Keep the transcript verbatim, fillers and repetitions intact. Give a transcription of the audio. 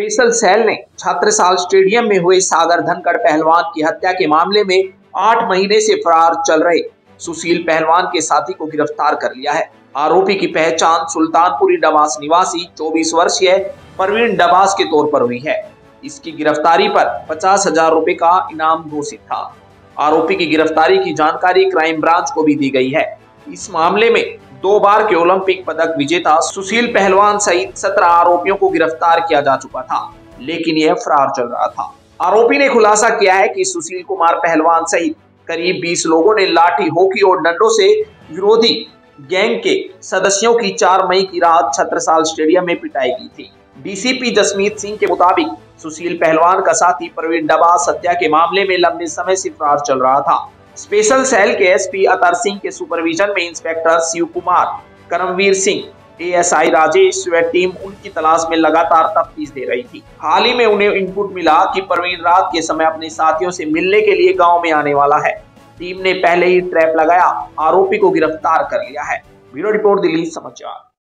Faisal cell ने छात्रसाल stadium में हुए सागरधनकर पहलवान की हत्या के मामले में आठ महीने से फरार चल रहे सुशील पहलवान के साथी को गिरफ्तार कर लिया है। आरोपी की पहचान सुल्तानपुरी डबास निवासी चौबीस वर्षीय प्रवीण दबास के तौर पर हुई है। इसकी गिरफ्तारी पर पचास हजार रूपए का इनाम घोषित था। आरोपी की गिरफ्तारी की जानकारी क्राइम ब्रांच को भी दी गई है। इस मामले में दो बार के ओलंपिक पदक विजेता सुशील पहलवान सहित सत्रह आरोपियों को गिरफ्तार किया जा चुका था, लेकिन यह फरार चल रहा था। आरोपी ने खुलासा किया है कि सुशील कुमार पहलवान सहित करीब बीस लोगों ने लाठी, हॉकी और डंडों से विरोधी गैंग के सदस्यों की चार मई की रात छत्रसाल स्टेडियम में पिटाई की थी। डीसीपी जसमीत सिंह के मुताबिक सुशील पहलवान का साथी प्रवीण दबास हत्या के मामले में लंबे समय से फरार चल रहा था। स्पेशल सेल के एसपी अतर सिंह के सुपरविजन में inspector Shiv Kumar, Karamvir Singh, ASI Rajesh team उनकी तलाश में लगातार तफ्तीश दे रही थी। हाल ही में उन्हें इनपुट मिला कि प्रवीण रात के समय अपने साथियों से मिलने के लिए गांव में आने वाला है। टीम ने पहले ही ट्रैप लगाया आरोपी को गिरफ्तार कर लिया है। ब्यूरो रिपोर्ट, दिल्ली समाचार।